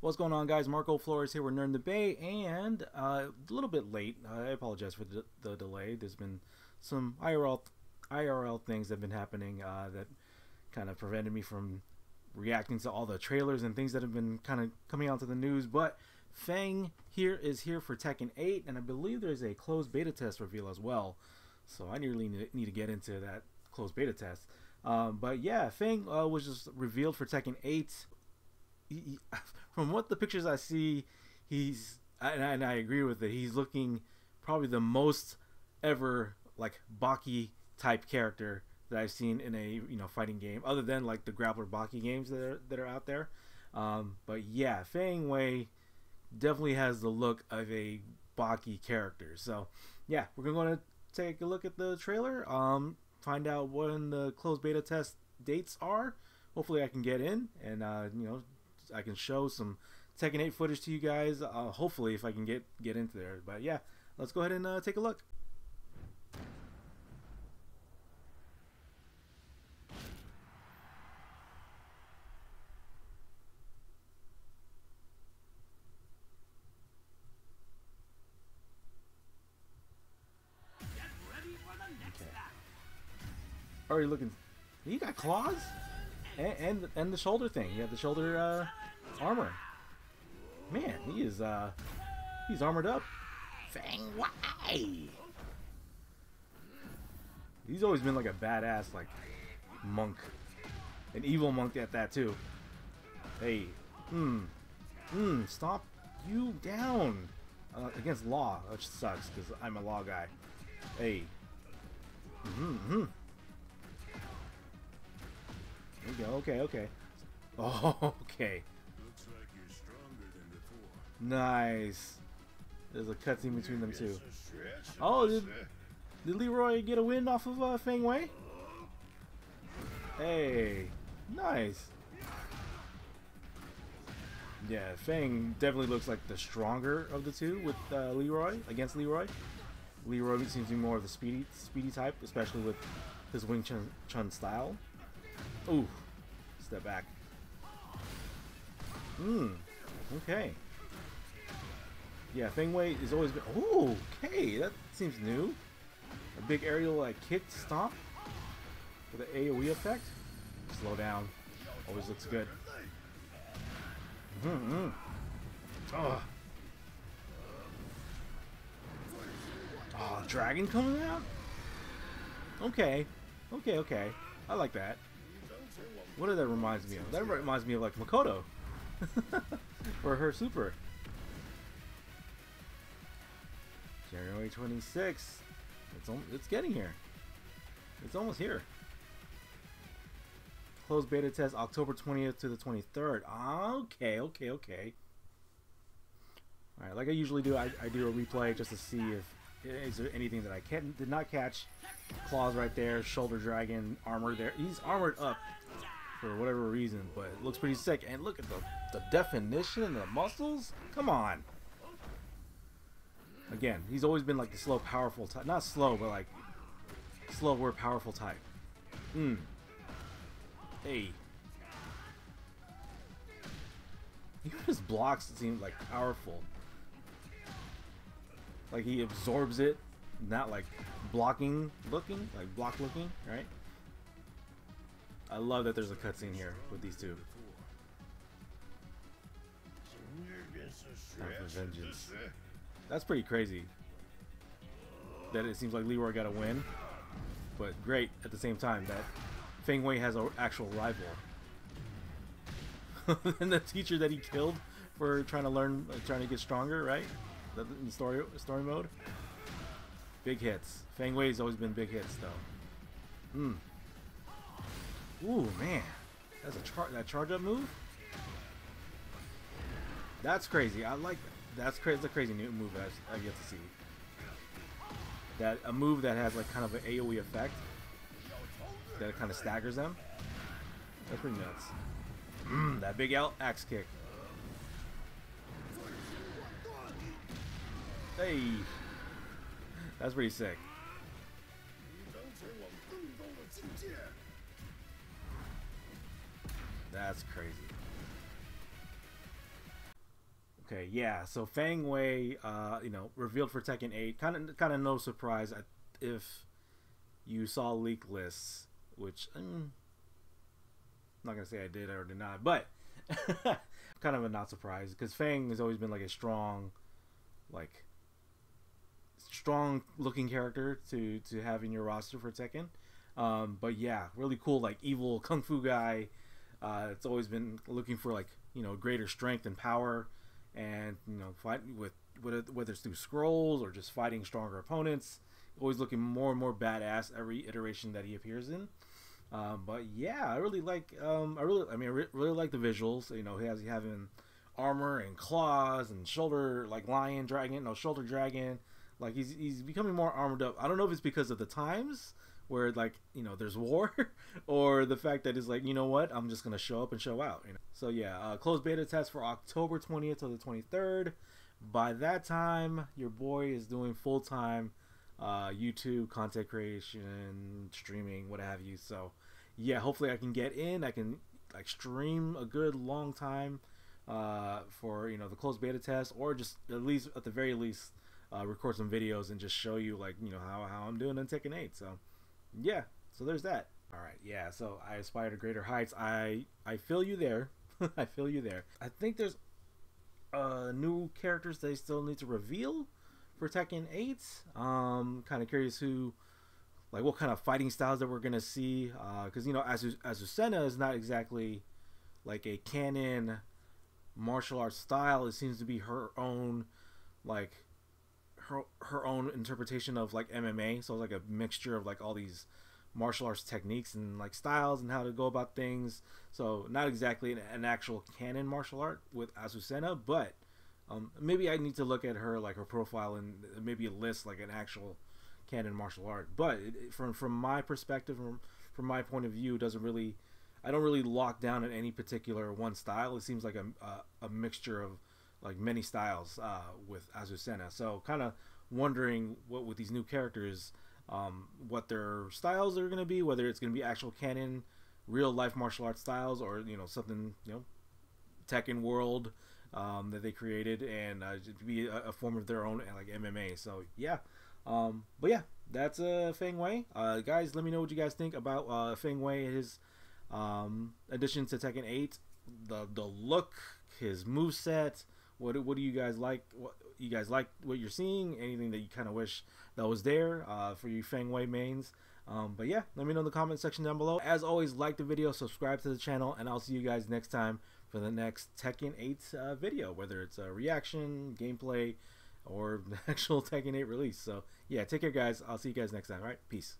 What's going on, guys? Marco Flores here with Nerd in the Bay, and a little bit late. I apologize for the delay. There's been some IRL things that have been happening that kind of prevented me from reacting to all the trailers and things that have been kind of coming out to the news. But Feng is here for Tekken 8, and I believe there's a closed beta test reveal as well. So I really need to get into that closed beta test. But yeah, Feng was just revealed for Tekken 8. From what the pictures I see, he's and I agree with it. He's looking probably the most ever like Baki type character that I've seen in a fighting game, other than like the grappler Baki games that are out there. But yeah, Feng Wei definitely has the look of a Baki character. So yeah, we're gonna take a look at the trailer. Find out when the closed beta test dates are. Hopefully, I can get in and I can show some Tekken 8 footage to you guys, hopefully, if I can get into there. But yeah, let's go ahead and take a look. Get ready for the next battle. Already looking. He got claws? And the shoulder thing. You have the shoulder armor. Man, he is he's armored up. Feng Wei. He's always been like a badass monk, an evil monk at that too. Hey, stomp you down against Law, which sucks because I'm a Law guy. Hey, There you go. Okay. Oh, okay. Looks like you're stronger than before. Nice. There's a cutscene between them two. Oh, did Leroy get a win off of Feng Wei? Hey, nice. Yeah, Feng definitely looks like the stronger of the two with Leroy against Leroy. Leroy seems to be more of the speedy type, especially with his Wing Chun style. Ooh, step back. Okay. Yeah, Feng Wei has always been... Ooh, okay, that seems new. A big aerial kick stomp with an AoE effect. Slow down. Always looks good. Oh, dragon coming out? Okay. I like that. What does that remind me of? That reminds me of like Makoto for her super. January 26th. It's getting here. It's almost here. Closed beta test October 20th to the 23rd. Okay. All right, like I usually do, I do a replay just to see if is there anything that I did not catch. Claws right there, shoulder dragon, armor there. He's armored up for whatever reason, but it looks pretty sick. And look at the definition and the muscles. Come on. Again, he's always been like the slow, powerful type. Not slow, but like slow, word powerful type. Hey. Even his blocks seem like powerful. Like he absorbs it, not like block looking, right? I love that there's a cutscene here with these two. Time for vengeance. That's pretty crazy. That it seems like Leroy got a win, but great at the same time that Feng Wei has an actual rival. And the teacher that he killed for trying to learn, trying to get stronger, right? In the story mode. Big hits. Feng Wei's always been big hits though. Ooh man, that's a charge up move. That's crazy. I like that. That's crazy. It's a crazy new move I've yet to see. That a move that has like kind of an AoE effect that kind of staggers them. That's pretty nuts. That big axe kick. Hey, that's pretty sick. That's crazy. Okay, yeah. So Feng Wei, you know, revealed for Tekken 8. Kind of no surprise if you saw leak lists, which I'm not gonna say I did or did not, but kind of a not surprise because Feng has always been like a strong, like strong-looking character to have in your roster for Tekken. But yeah, really cool, like evil kung fu guy. It's always been looking for, like, you know, greater strength and power, and, you know, fight with whether it's through scrolls or just fighting stronger opponents. Always looking more and more badass every iteration that he appears in. But yeah, I really like. I really like the visuals. You know, he having armor and claws and shoulder, like lion dragon, no, shoulder dragon. Like he's becoming more armored up. I don't know if it's because of the times where, like, you know, there's war, or the fact that it's like, you know what, I'm just gonna show up and show out. You know. So yeah, closed beta test for October 20th to the 23rd. By that time, your boy is doing full time YouTube content creation, streaming, what have you. So yeah, hopefully I can get in. I can, like, stream a good long time for, you know, the closed beta test, or just at the very least. Record some videos and just show you, like, you know, how I'm doing on Tekken 8. So yeah, so there's that. All right, yeah, so I aspire to greater heights. I feel you there. I feel you there. I think there's new characters they still need to reveal for Tekken 8. Kind of curious who, like, what kind of fighting styles that we're gonna see, because, you know, Azucena is not exactly like a canon martial arts style. It seems to be her own, like, her own interpretation of, like, MMA, so it's like a mixture of, like, all these martial arts techniques and, like, styles and how to go about things. So not exactly an actual canon martial art with Azucena, but maybe I need to look at her, like, her profile and maybe a list, like, an actual canon martial art. But from my perspective, from my point of view, I don't really lock down on any particular one style. It seems like a mixture of, like, many styles with Azucena. So kind of wondering what, with these new characters, what their styles are going to be, whether it's going to be actual canon, real life martial arts styles, or, you know, something, you know, Tekken world that they created, and be a form of their own, like MMA. So yeah, but yeah, that's Feng Wei. Guys, let me know what you guys think about Feng Wei, his addition to Tekken 8, the look, his moveset. What do you guys like? What you guys like? What you're seeing? Anything that you kind of wish that was there for you Feng Wei mains? But yeah, let me know in the comment section down below. As always, like the video, subscribe to the channel, and I'll see you guys next time for the next Tekken 8 video, whether it's a reaction, gameplay, or the actual Tekken 8 release. So yeah, take care, guys. I'll see you guys next time. All right, peace.